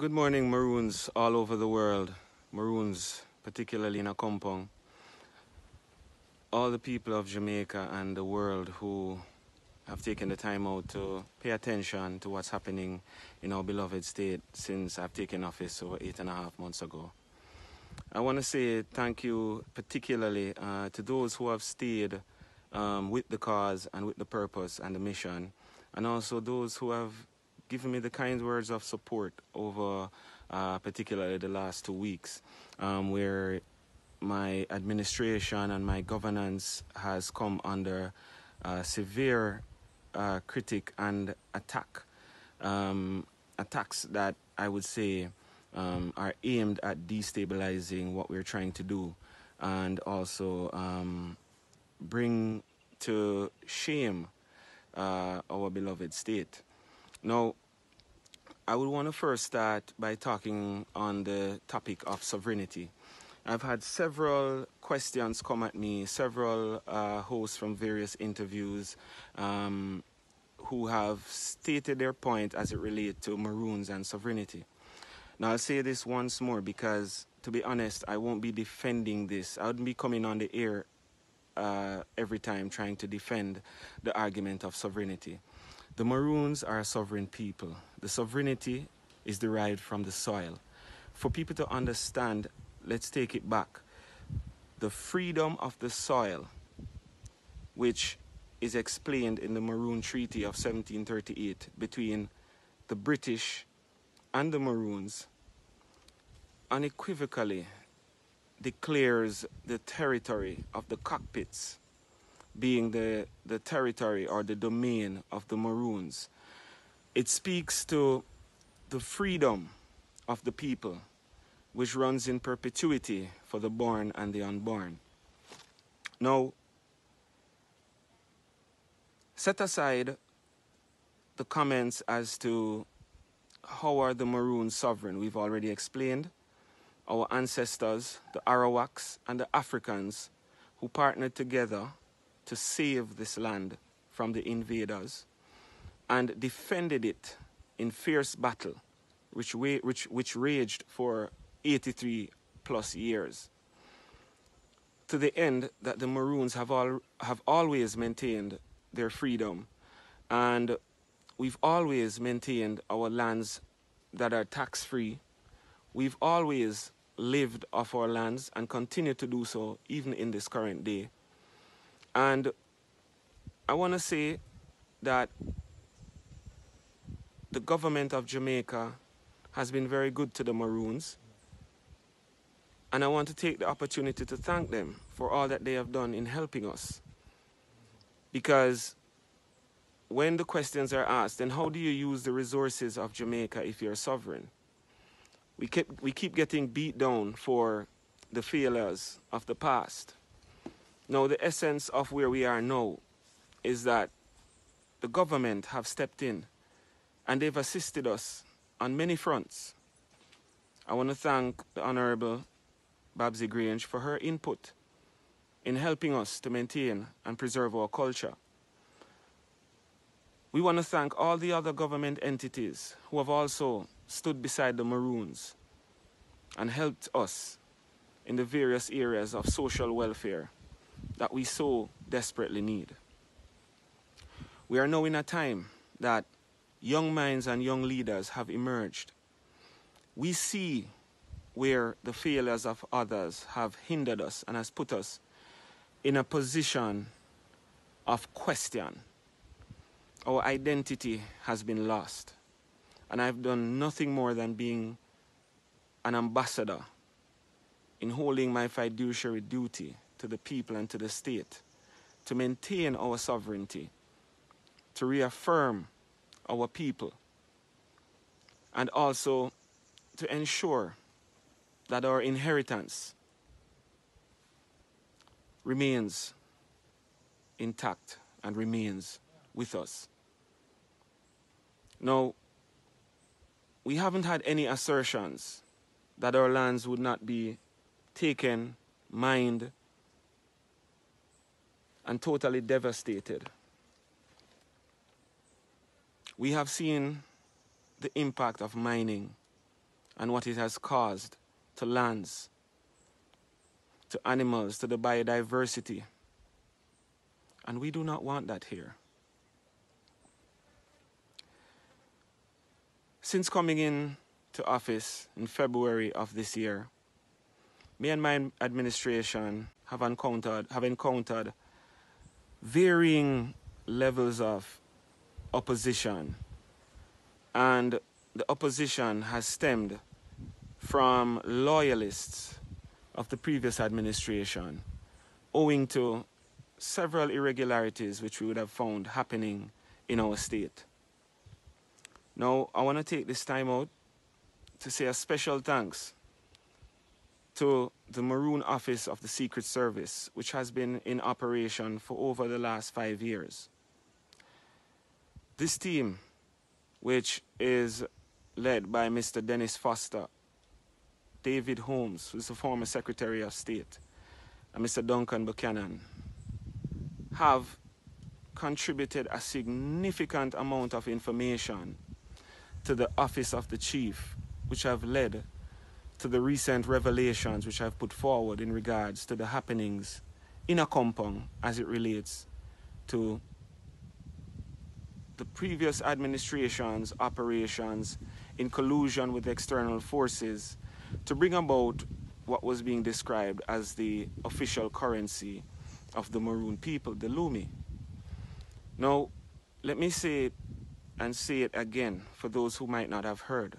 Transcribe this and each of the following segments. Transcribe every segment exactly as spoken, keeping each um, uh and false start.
Good morning, Maroons all over the world. Maroons, particularly in Akompong. All the people of Jamaica and the world who have taken the time out to pay attention to what's happening in our beloved state since I've taken office over eight and a half months ago. I want to say thank you particularly uh, to those who have stayed um, with the cause and with the purpose and the mission, and also those who have given me the kind words of support over uh, particularly the last two weeks, um, where my administration and my governance has come under uh, severe Uh, critic and attack, um, attacks that I would say um, are aimed at destabilizing what we're trying to do, and also um, bring to shame uh, our beloved state. Now, I would want to first start by talking on the topic of sovereignty. I've had several questions come at me, several uh, hosts from various interviews um, who have stated their point as it relates to Maroons and sovereignty. Now, I'll say this once more because, to be honest, I won't be defending this. I wouldn't be coming on the air uh, every time trying to defend the argument of sovereignty. The Maroons are a sovereign people. The sovereignty is derived from the soil. For people to understand, let's take it back. The freedom of the soil, which is explained in the Maroon Treaty of seventeen thirty-eight between the British and the Maroons, unequivocally declares the territory of the cockpits being the, the territory or the domain of the Maroons. It speaks to the freedom of the people, which runs in perpetuity for the born and the unborn. Now, set aside the comments as to how are the Maroons sovereign. We've already explained our ancestors, the Arawaks and the Africans, who partnered together to save this land from the invaders and defended it in fierce battle, which, we, which, which raged for eighty-three plus years, to the end that the Maroons have all have always maintained their freedom, and we've always maintained our lands that are tax-free. We've always lived off our lands and continue to do so even in this current day. And I want to say that the government of Jamaica has been very good to the Maroons, and I want to take the opportunity to thank them for all that they have done in helping us. Because when the questions are asked, then how do you use the resources of Jamaica if you're sovereign? We keep, we keep getting beat down for the failures of the past. Now, the essence of where we are now is that the government have stepped in and they've assisted us on many fronts. I want to thank the Honorable Babsy Grange for her input in helping us to maintain and preserve our culture. We want to thank all the other government entities who have also stood beside the Maroons and helped us in the various areas of social welfare that we so desperately need. We are now in a time that young minds and young leaders have emerged. We see where the failures of others have hindered us and has put us in a position of question. Our identity has been lost, and I've done nothing more than being an ambassador in holding my fiduciary duty to the people and to the state to maintain our sovereignty, to reaffirm our people, and also to ensure that our inheritance remains intact and remains with us. Now, we haven't had any assertions that our lands would not be taken, mined, and totally devastated. We have seen the impact of mining and what it has caused to lands, to animals, to the biodiversity. And we do not want that here. Since coming in to office in February of this year, me and my administration have encountered, have encountered varying levels of opposition. And the opposition has stemmed from loyalists of the previous administration, owing to several irregularities which we would have found happening in our state. Now, I want to take this time out to say a special thanks to the Maroon Office of the Secret Service, which has been in operation for over the last five years. This team, which is led by Mister Dennis Foster, David Holmes, who's the former Secretary of State, and Mister Duncan Buchanan, have contributed a significant amount of information to the Office of the Chief, which have led to the recent revelations which I've put forward in regards to the happenings in Akompong as it relates to the previous administration's operations in collusion with external forces to bring about what was being described as the official currency of the Maroon people, the Lumi. Now, let me say it and say it again for those who might not have heard.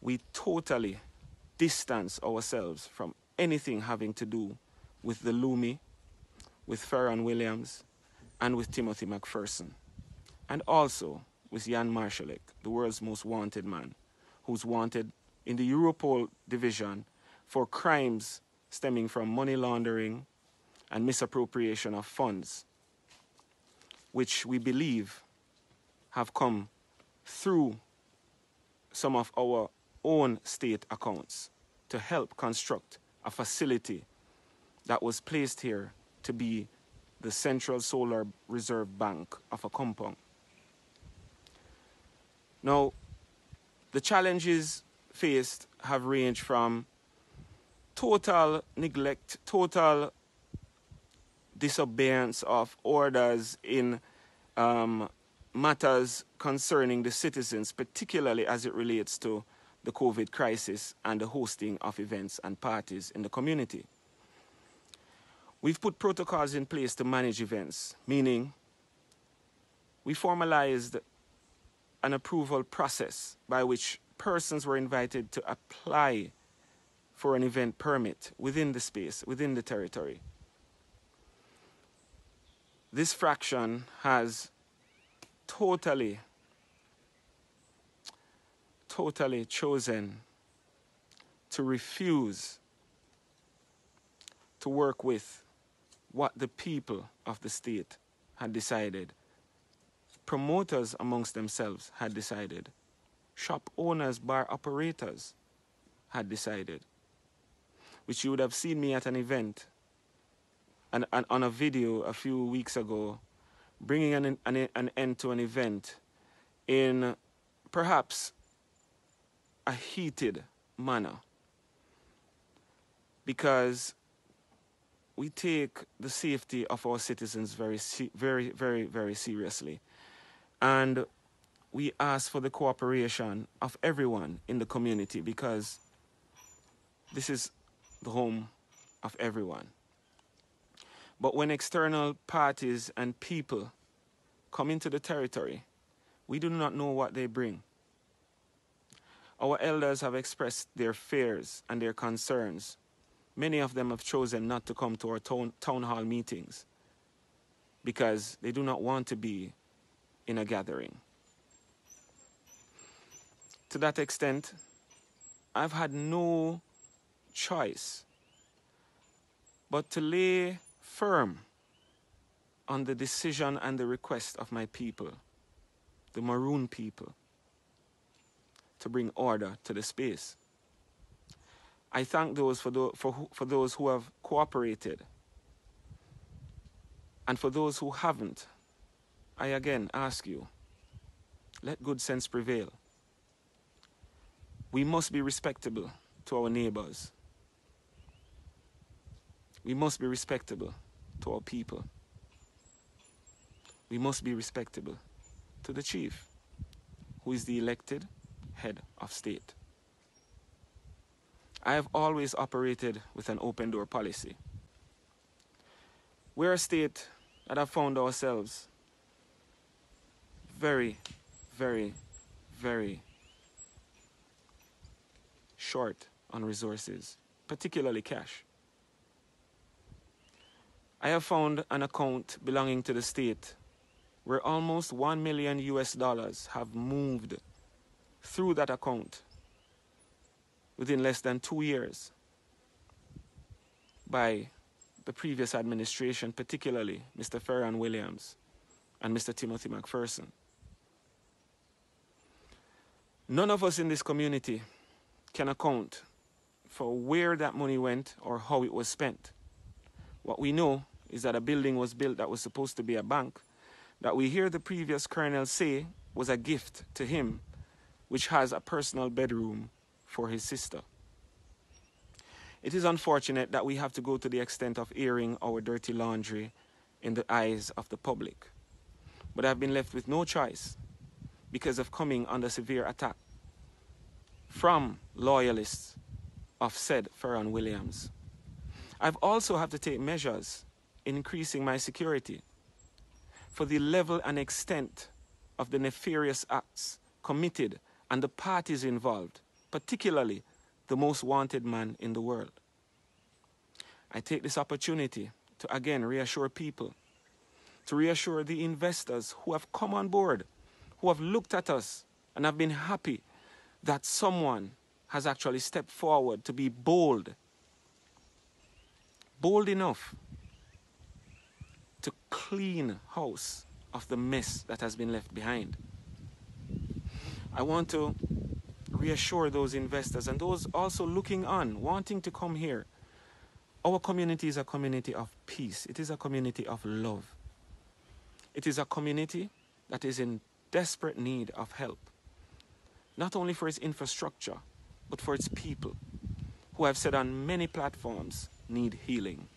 We totally distance ourselves from anything having to do with the Lumi, with Farron Williams, and with Timothy McPherson. And also with Jan Marshalek, the world's most wanted man, who's wanted in the Europol division for crimes stemming from money laundering and misappropriation of funds, which we believe have come through some of our own state accounts to help construct a facility that was placed here to be the Central Solar Reserve Bank of Akompong. Now, the challenges faced have ranged from total neglect, total disobedience of orders in um, matters concerning the citizens, particularly as it relates to the COVID crisis and the hosting of events and parties in the community. We've put protocols in place to manage events, meaning we formalized an approval process by which persons were invited to apply for an event permit within the space, within the territory. This fraction has totally, totally chosen to refuse to work with what the people of the state had decided. Promoters amongst themselves had decided. Shop owners, bar operators had decided. Which you would have seen me at an event and, and on a video a few weeks ago, bringing an, an, an end to an event in perhaps a heated manner. Because we take the safety of our citizens very, very, very, very seriously. And we ask for the cooperation of everyone in the community because this is the home of everyone. But when external parties and people come into the territory, we do not know what they bring. Our elders have expressed their fears and their concerns. Many of them have chosen not to come to our town, town hall meetings because they do not want to be in a gathering. To that extent, I've had no choice but to lay firm on the decision and the request of my people, the Maroon people, to bring order to the space. I thank those for, the, for, who, for those who have cooperated, and for those who haven't, I again ask you, let good sense prevail. We must be respectable to our neighbors. We must be respectable to our people. We must be respectable to the chief, who is the elected head of state. I have always operated with an open door policy. We're a state that have found ourselves very, very, very short on resources, particularly cash. I have found an account belonging to the state where almost one million U S dollars have moved through that account within less than two years by the previous administration, particularly Mister Farron Williams and Mister Timothy McPherson. None of us in this community can account for where that money went or how it was spent. What we know is that a building was built that was supposed to be a bank, that we hear the previous colonel say was a gift to him, which has a personal bedroom for his sister. It is unfortunate that we have to go to the extent of airing our dirty laundry in the eyes of the public. But I've been left with no choice because of coming under severe attack from loyalists of said Farron Williams. I've also had to take measures increasing my security for the level and extent of the nefarious acts committed and the parties involved, particularly the most wanted man in the world. I take this opportunity to again reassure people, to reassure the investors who have come on board, who have looked at us and have been happy that someone has actually stepped forward to be bold, bold enough to clean house of the mess that has been left behind. I want to reassure those investors and those also looking on, wanting to come here. Our community is a community of peace. It is a community of love. It is a community that is in desperate need of help, not only for its infrastructure, but for its people, who I've said on many platforms need healing.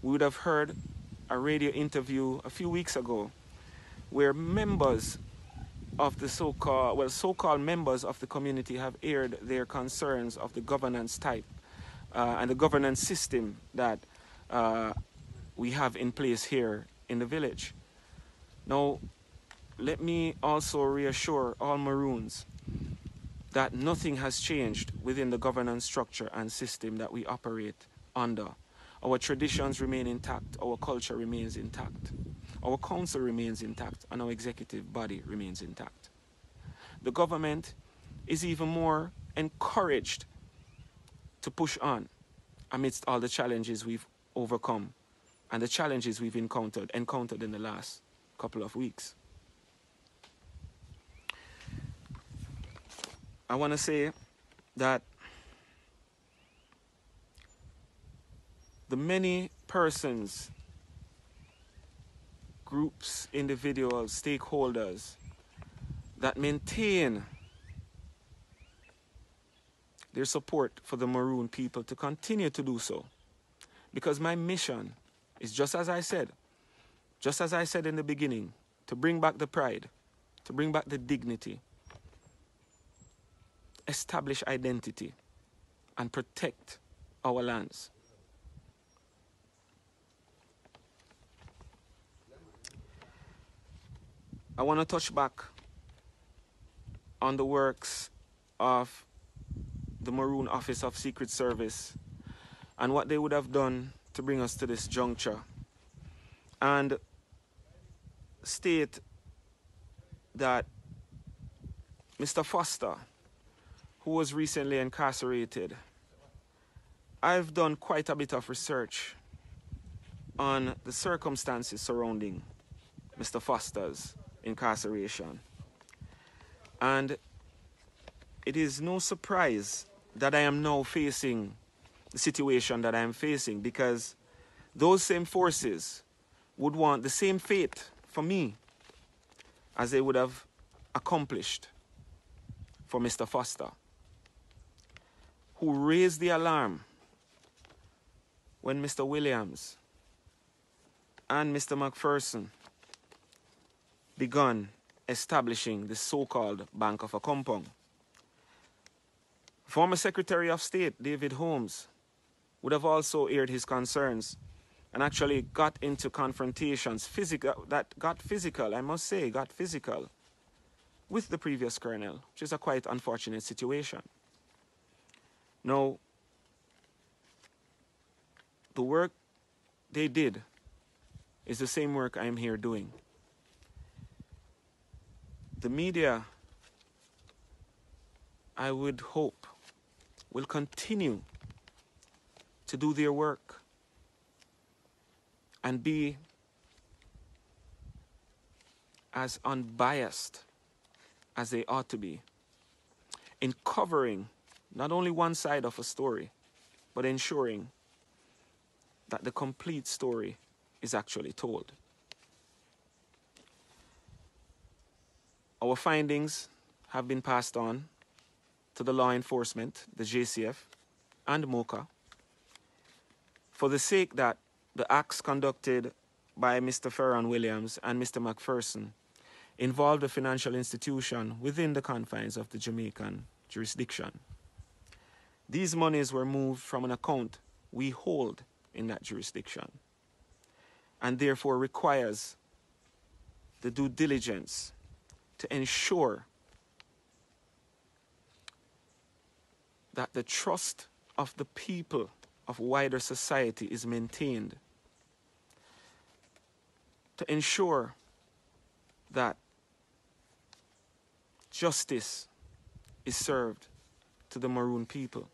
We would have heard a radio interview a few weeks ago where members of the so-called, well, so-called members of the community have aired their concerns of the governance type uh, and the governance system that uh, we have in place here in the village. Now, let me also reassure all Maroons that nothing has changed within the governance structure and system that we operate under. Our traditions remain intact, our culture remains intact, our council remains intact, and our executive body remains intact. The government is even more encouraged to push on amidst all the challenges we've overcome and the challenges we've encountered, encountered in the last couple of weeks. I want to say that the many persons, groups, individuals, stakeholders that maintain their support for the Maroon people to continue to do so. Because my mission is, just as I said, just as I said in the beginning, to bring back the pride, to bring back the dignity, establish identity, and protect our lands. I want to touch back on the works of the Maroon Office of Secret Service and what they would have done to bring us to this juncture, and state that Mister Foster, who was recently incarcerated, I've done quite a bit of research on the circumstances surrounding Mister Foster's incarceration. And it is no surprise that I am now facing the situation that I am facing, because those same forces would want the same fate for me as they would have accomplished for Mister Foster. who raised the alarm when Mister Williams and Mister McPherson begun establishing the so-called Bank of Akompong. Former Secretary of State David Holmes would have also aired his concerns and actually got into confrontations physical, that got physical, I must say, got physical with the previous colonel, which is a quite unfortunate situation. Now, the work they did is the same work I am here doing. The media, I would hope, will continue to do their work and be as unbiased as they ought to be in covering not only one side of a story, but ensuring that the complete story is actually told. Our findings have been passed on to the law enforcement, the J C F, and MOCA, for the sake that the acts conducted by Mister Farron Williams and Mister McPherson involved a financial institution within the confines of the Jamaican jurisdiction. These monies were moved from an account we hold in that jurisdiction, and therefore requires the due diligence to ensure that the trust of the people of wider society is maintained, to ensure that justice is served to the Maroon people.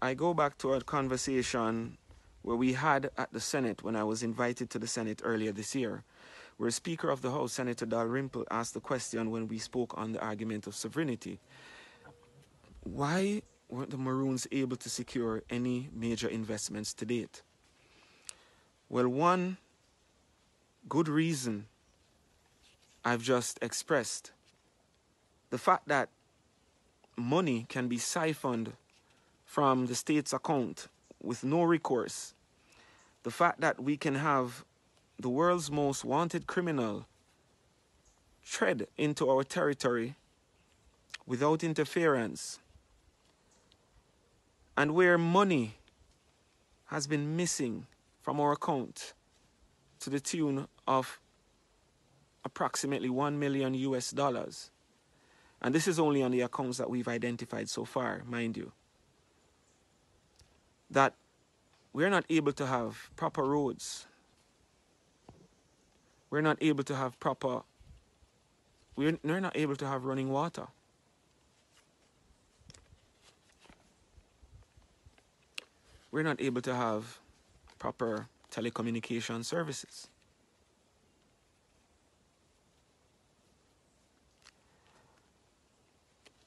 I go back to a conversation where we had at the Senate when I was invited to the Senate earlier this year, where Speaker of the House, Senator Dalrymple, asked the question when we spoke on the argument of sovereignty, why weren't the Maroons able to secure any major investments to date? Well, one good reason I've just expressed, the fact that money can be siphoned from the state's account with no recourse, the fact that we can have the world's most wanted criminal tread into our territory without interference, and where money has been missing from our account to the tune of approximately one million U S dollars. And this is only on the accounts that we've identified so far, mind you. That we're not able to have proper roads. We're not able to have proper, we're, we're not able to have running water. We're not able to have proper telecommunication services.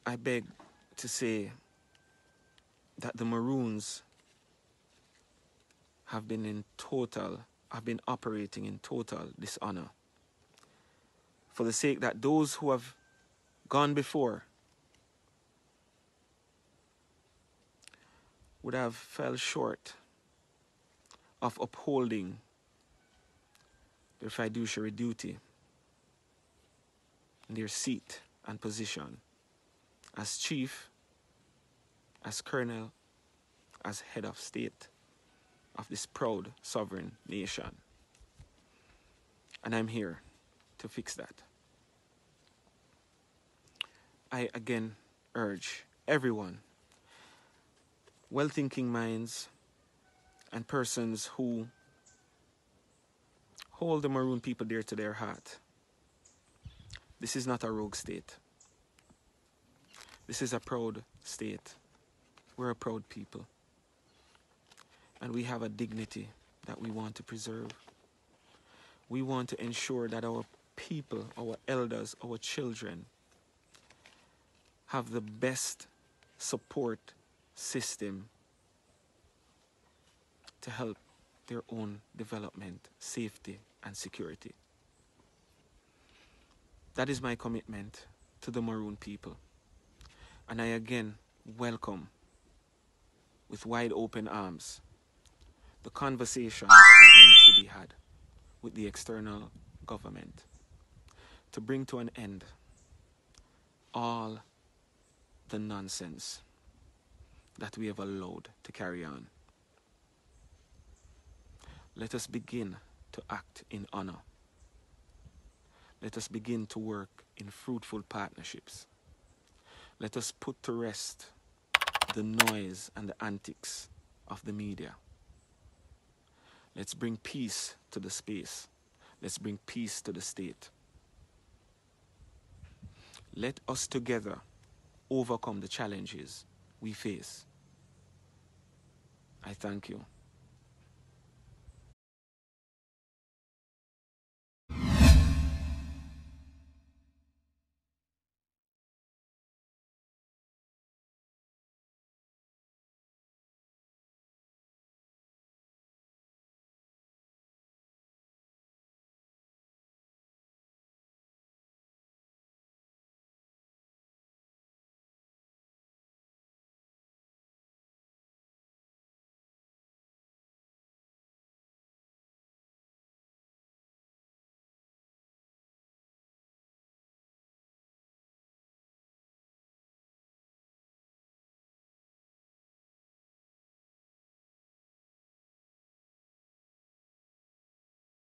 I beg to say that the Maroons have been in total, have been operating in total dishonor, for the sake that those who have gone before would have fell short of upholding their fiduciary duty, their seat and position as chief, as colonel, as head of state of this proud sovereign nation. And I'm here to fix that. I again urge everyone, well-thinking minds and persons who hold the Maroon people dear to their heart. This is not a rogue state. This is a proud state. We're a proud people. And we have a dignity that we want to preserve. We want to ensure that our people, our elders, our children have the best support system to help their own development, safety, and security. That is my commitment to the Maroon people. and I again welcome with wide open arms the conversation that needs to be had with the external government to bring to an end all the nonsense that we have allowed to carry on. Let us begin to act in honor. Let us begin to work in fruitful partnerships. Let us put to rest the noise and the antics of the media. Let's bring peace to the space. Let's bring peace to the state. Let us together overcome the challenges we face. I thank you.